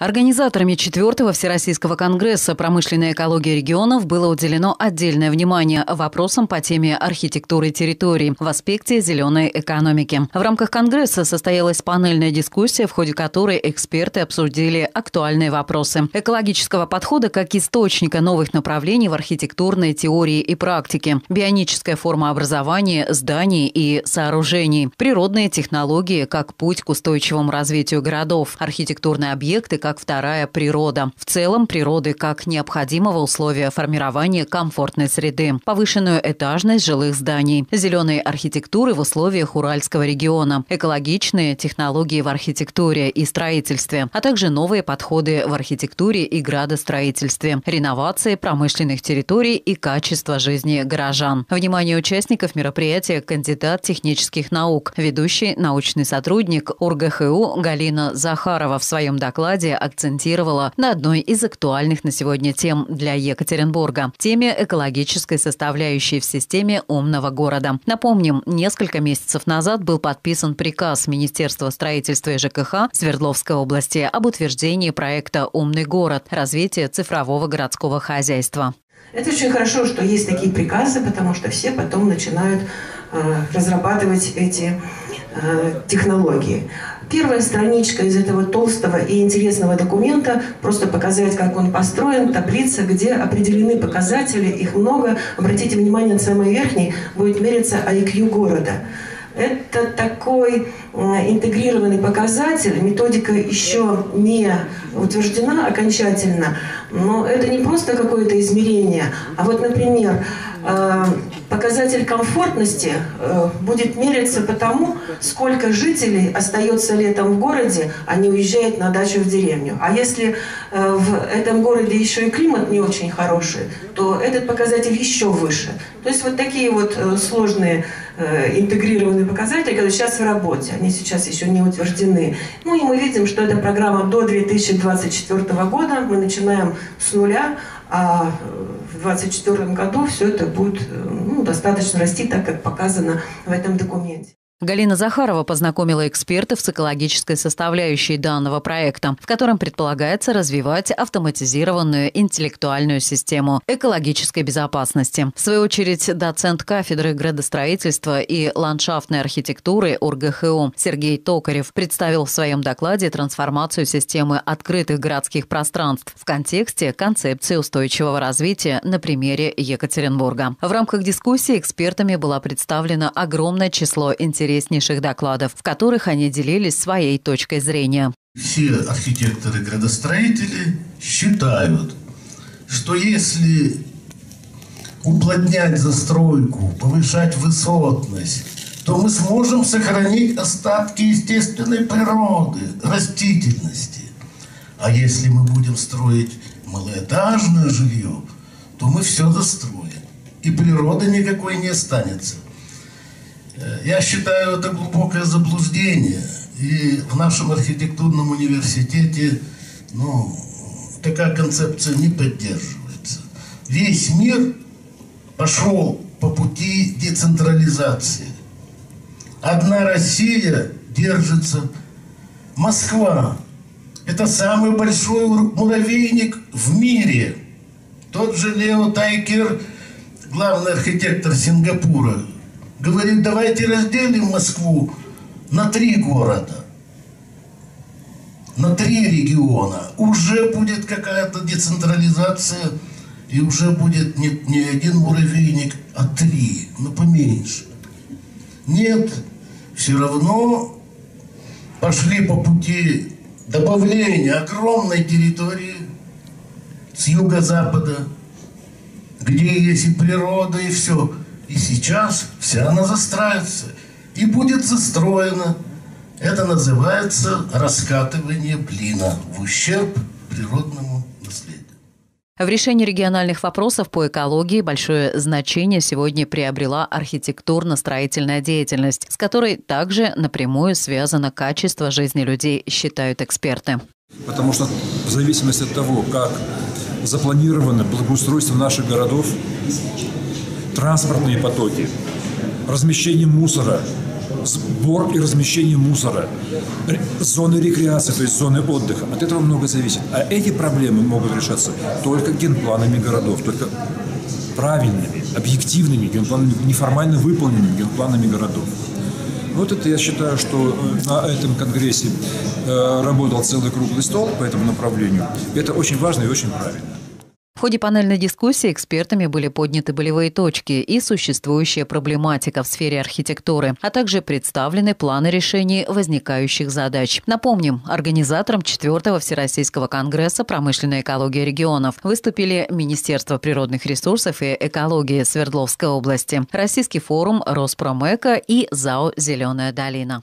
Организаторами 4-го Всероссийского конгресса промышленной экологии регионов было уделено отдельное внимание вопросам по теме архитектуры территорий в аспекте зеленой экономики. В рамках конгресса состоялась панельная дискуссия, в ходе которой эксперты обсудили актуальные вопросы экологического подхода как источника новых направлений в архитектурной теории и практике, бионическая форма образования зданий и сооружений, природные технологии как путь к устойчивому развитию городов, архитектурные объекты как вторая природа. В целом природы как необходимого условия формирования комфортной среды, повышенную этажность жилых зданий, зеленые архитектуры в условиях Уральского региона, экологичные технологии в архитектуре и строительстве, а также новые подходы в архитектуре и градостроительстве, реновации промышленных территорий и качество жизни горожан. Внимание участников мероприятия кандидат технических наук, ведущий научный сотрудник УрГХУ Галина Захарова в своем докладе акцентировала на одной из актуальных на сегодня тем для Екатеринбурга – теме экологической составляющей в системе умного города. Напомним, несколько месяцев назад был подписан приказ Министерства строительства и ЖКХ Свердловской области об утверждении проекта «Умный город. Развитие цифрового городского хозяйства». Это очень хорошо, что есть такие приказы, потому что все потом начинают разрабатывать эти технологии. Первая страничка из этого толстого и интересного документа просто показать, как он построен, таблица, где определены показатели, их много. Обратите внимание, самый верхний будет мериться IQ города. Это такой интегрированный показатель, методика еще не утверждена окончательно, но это не просто какое-то измерение, а вот, например, показатель комфортности будет мериться по тому, сколько жителей остается летом в городе, а не уезжает на дачу в деревню. А если в этом городе еще и климат не очень хороший, то этот показатель еще выше. То есть вот такие вот сложные интегрированные показатели, которые сейчас в работе, они сейчас еще не утверждены. Ну и мы видим, что эта программа до 2024 года, мы начинаем с нуля, а в 2024 году все это будет достаточно расти, так как показано в этом документе. Галина Захарова познакомила экспертов с экологической составляющей данного проекта, в котором предполагается развивать автоматизированную интеллектуальную систему экологической безопасности. В свою очередь, доцент кафедры градостроительства и ландшафтной архитектуры УрГХУ Сергей Токарев представил в своем докладе трансформацию системы открытых городских пространств в контексте концепции устойчивого развития на примере Екатеринбурга. В рамках дискуссии экспертами было представлено огромное число интереснейших докладов, в которых они делились своей точкой зрения. Все архитекторы-градостроители считают, что если уплотнять застройку, повышать высотность, то мы сможем сохранить остатки естественной природы, растительности. А если мы будем строить малоэтажное жилье, то мы все застроим, и природы никакой не останется. Я считаю, это глубокое заблуждение. И в нашем архитектурном университете такая концепция не поддерживается. Весь мир пошел по пути децентрализации. Одна Россия держится. Москва – это самый большой муравейник в мире. Тот же Лео Тайкер, главный архитектор Сингапура, говорит, давайте разделим Москву на 3 города, на 3 региона. Уже будет какая-то децентрализация, и уже будет не 1 муравейник, а 3, поменьше. Нет, все равно пошли по пути добавления огромной территории с юго-запада, где есть и природа, и все. И сейчас вся она застраивается и будет застроена. Это называется раскатывание блина в ущерб природному наследию. В решении региональных вопросов по экологии большое значение сегодня приобрела архитектурно-строительная деятельность, с которой также напрямую связано качество жизни людей, считают эксперты. Потому что в зависимости от того, как запланировано благоустройство наших городов, транспортные потоки, размещение мусора, сбор и размещение мусора, зоны рекреации, то есть зоны отдыха. От этого много зависит. А эти проблемы могут решаться только генпланами городов, только правильными, объективными генпланами, неформально выполненными генпланами городов. Вот это я считаю, что на этом конгрессе работал целый круглый стол по этому направлению. Это очень важно и очень правильно. В ходе панельной дискуссии экспертами были подняты болевые точки и существующая проблематика в сфере архитектуры, а также представлены планы решения возникающих задач. Напомним, организатором 4-го Всероссийского конгресса промышленной экологии регионов выступили Министерство природных ресурсов и экологии Свердловской области, Российский форум Роспромэко и ЗАО «Зелёная долина».